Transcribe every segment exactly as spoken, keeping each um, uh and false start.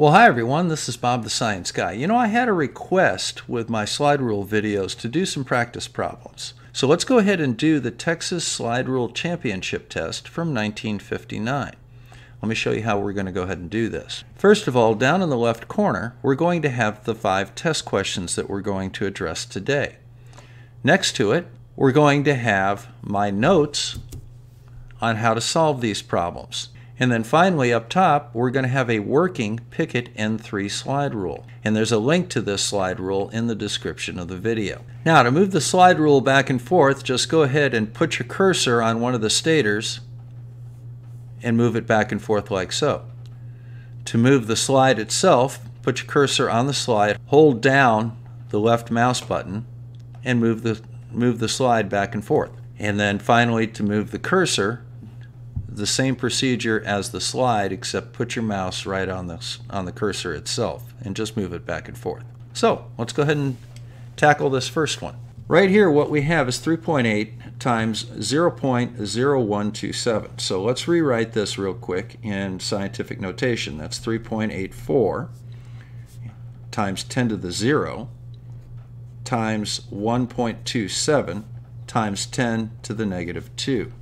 Well, hi everyone, this is Bob the Science Guy. You know, I had a request with my slide rule videos to do some practice problems. So let's go ahead and do the Texas Slide Rule Championship Test from nineteen fifty-nine. Let me show you how we're going to go ahead and do this. First of all, down in the left corner, we're going to have the five test questions that we're going to address today. Next to it, we're going to have my notes on how to solve these problems. And then finally, up top, we're going to have a working Pickett N three slide rule. And there's a link to this slide rule in the description of the video. Now, to move the slide rule back and forth, just go ahead and put your cursor on one of the stators and move it back and forth like so. To move the slide itself, put your cursor on the slide, hold down the left mouse button, and move the, move the slide back and forth. And then finally, to move the cursor, the same procedure as the slide, except put your mouse right on the, on the cursor itself and just move it back and forth. So let's go ahead and tackle this first one. Right here, what we have is three point eight times zero point zero one two seven. So let's rewrite this real quick in scientific notation. That's three point eight four times ten to the zero times one point two seven times ten to the negative two.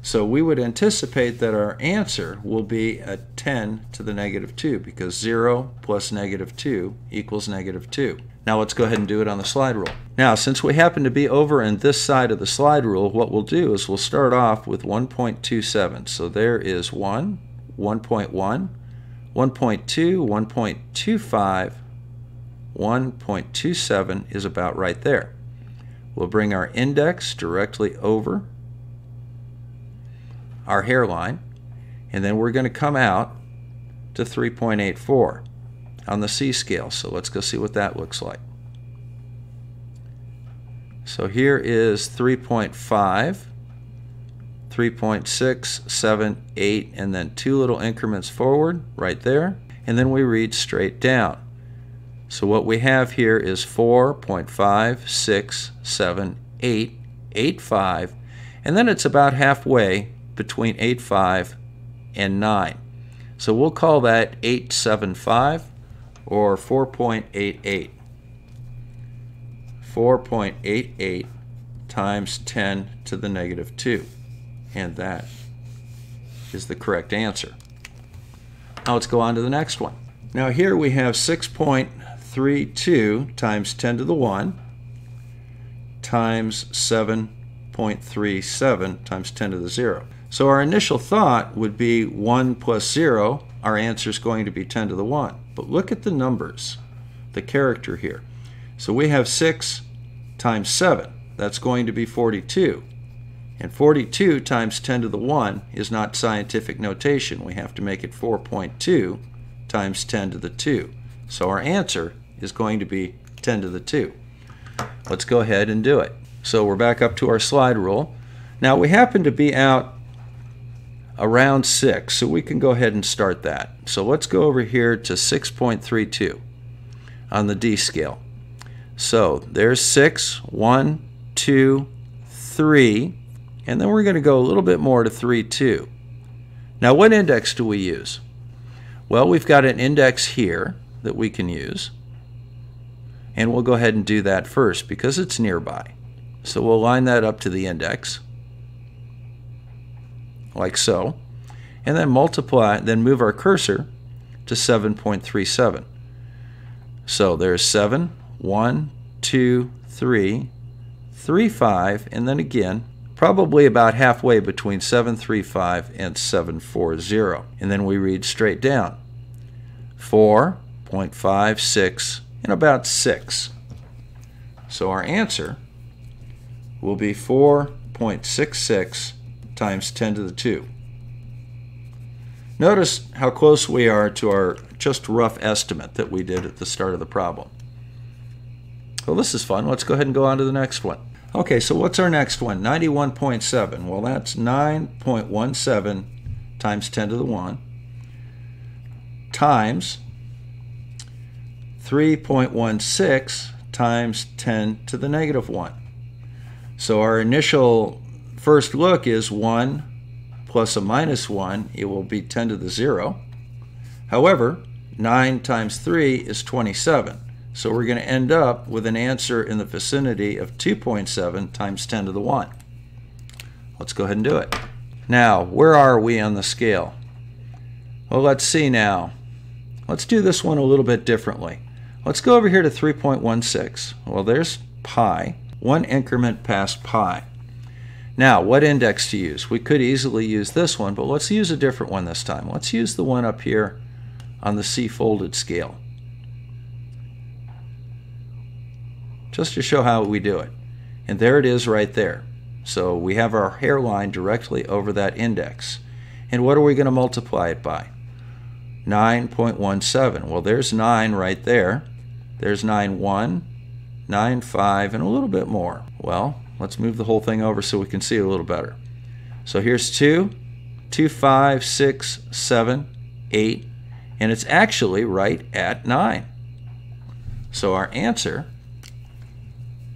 So we would anticipate that our answer will be a ten to the negative two because zero plus negative two equals negative two. Now let's go ahead and do it on the slide rule. Now, since we happen to be over on this side of the slide rule, what we'll do is we'll start off with one point two seven. So there is one, one point one, one point two, one point two five, one point two seven is about right there. We'll bring our index directly over our hairline, and then we're going to come out to three point eight four on the C scale. So let's go see what that looks like. So here is three point five, three point six, seven, eight, and then two little increments forward right there, and then we read straight down. So what we have here is four point five, six, seven, eight, eight, five, and then it's about halfway between eight point five and nine. So we'll call that eight point seven five or four point eight eight. four point eight eight times ten to the negative two. And that is the correct answer. Now let's go on to the next one. Now here we have six point three two times ten to the one times seven point three seven times ten to the zero. So our initial thought would be one plus zero. Our answer is going to be ten to the one. But look at the numbers, the character here. So we have six times seven. That's going to be forty-two. And forty-two times ten to the one is not scientific notation. We have to make it four point two times ten to the two. So our answer is going to be ten to the two. Let's go ahead and do it. So we're back up to our slide rule. Now we happen to be out around six, so we can go ahead and start that. So let's go over here to six point three two on the D scale. So there's six, one, two, three, and then we're going to go a little bit more to three, two. Now what index do we use? Well, we've got an index here that we can use, and we'll go ahead and do that first because it's nearby. So we'll line that up to the index, like so, and then multiply, then move our cursor to seven point three seven. So there's seven, one, two, three, three, five, and then again, probably about halfway between seven point three five and seven point four zero. And then we read straight down, four point five six and about six. So our answer will be four point six six times ten to the two. Notice how close we are to our just rough estimate that we did at the start of the problem. Well, this is fun. Let's go ahead and go on to the next one. Okay, so what's our next one? ninety-one point seven. Well, that's nine point one seven times ten to the one times three point one six times ten to the negative one. So our initial first look is one plus a minus one. It will be ten to the zero. However, nine times three is twenty-seven. So we're going to end up with an answer in the vicinity of two point seven times ten to the one. Let's go ahead and do it. Now, where are we on the scale? Well, let's see now. Let's do this one a little bit differently. Let's go over here to three point one six. Well, there's pi, one increment past pi. Now, what index to use? We could easily use this one, but let's use a different one this time. Let's use the one up here on the C-folded scale, just to show how we do it. And there it is right there. So we have our hairline directly over that index. And what are we going to multiply it by? nine point one seven. Well, there's nine right there. There's nine one, nine five, and a little bit more. Well, let's move the whole thing over so we can see it a little better. So here's two, two, five, six, seven, eight, and it's actually right at nine. So our answer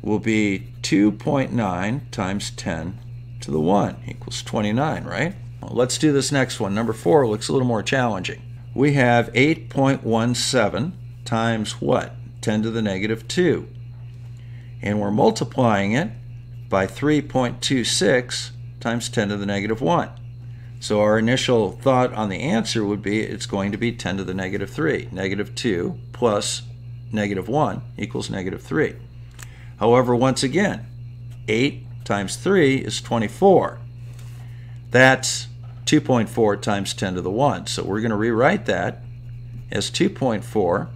will be two point nine times ten to the one equals twenty-nine, right? Well, let's do this next one. Number four looks a little more challenging. We have eight point one seven times what? ten to the negative two. And we're multiplying it by three point two six times ten to the negative one. So our initial thought on the answer would be it's going to be ten to the negative three. Negative two plus negative one equals negative three. However, once again, eight times three is twenty-four. That's two point four times ten to the one. So we're going to rewrite that as two point four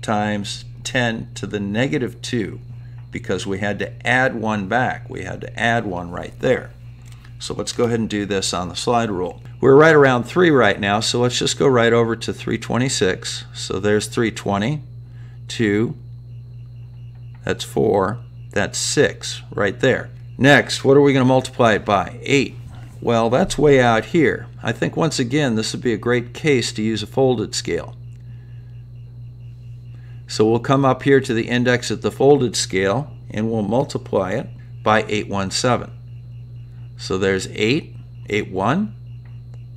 times ten to the negative two, because we had to add one back. We had to add one right there. So let's go ahead and do this on the slide rule. We're right around three right now, so let's just go right over to three twenty-six. So there's three twenty, two, that's four, that's six right there. Next, what are we going to multiply it by? eight. Well, that's way out here. I think once again this would be a great case to use a folded scale. So we'll come up here to the index at the folded scale and we'll multiply it by eight one seven. So there's eight, eight one,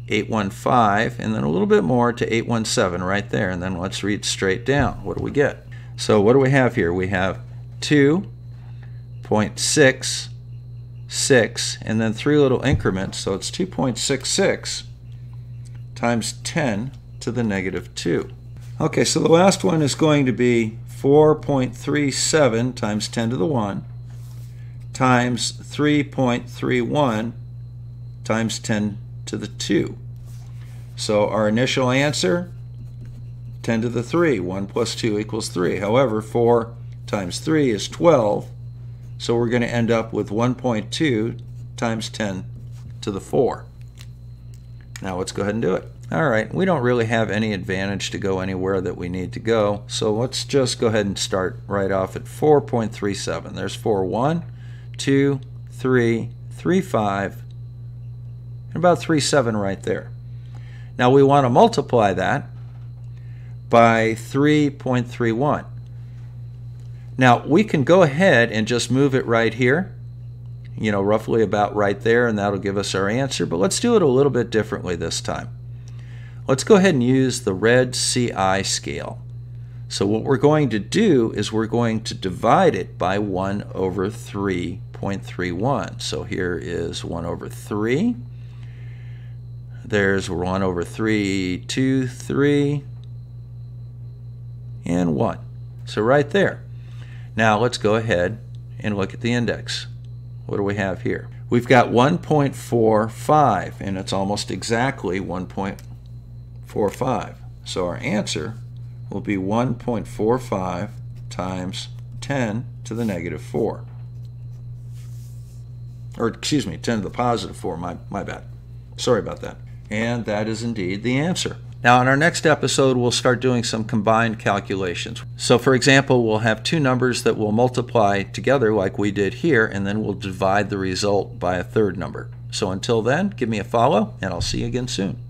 eight one five, and then a little bit more to eight one seven right there. And then let's read straight down. What do we get? So what do we have here? We have two point six six and then three little increments, so it's two point six six times ten to the negative two. Okay, so the last one is going to be four point three seven times ten to the one times three point three one times ten to the two. So our initial answer, ten to the three. one plus two equals three. However, four times three is twelve, so we're going to end up with one point two times ten to the four. Now let's go ahead and do it. All right, we don't really have any advantage to go anywhere that we need to go, so let's just go ahead and start right off at four point three seven. There's four, one, two, three, three, five, and about three seven right there. Now we want to multiply that by three point three one. Now we can go ahead and just move it right here, you know, roughly about right there, and that'll give us our answer, but let's do it a little bit differently this time. Let's go ahead and use the red C I scale. So what we're going to do is we're going to divide it by one over three point three one. So here is one over three. There's one over three, two, three, and one. So right there. Now let's go ahead and look at the index. What do we have here? We've got one point four five, and it's almost exactly one point four five. So our answer will be one point four five times ten to the negative four. Or excuse me, ten to the positive four, my, my bad. Sorry about that. And that is indeed the answer. Now in our next episode, we'll start doing some combined calculations. So for example, we'll have two numbers that will multiply together like we did here, and then we'll divide the result by a third number. So until then, give me a follow, and I'll see you again soon.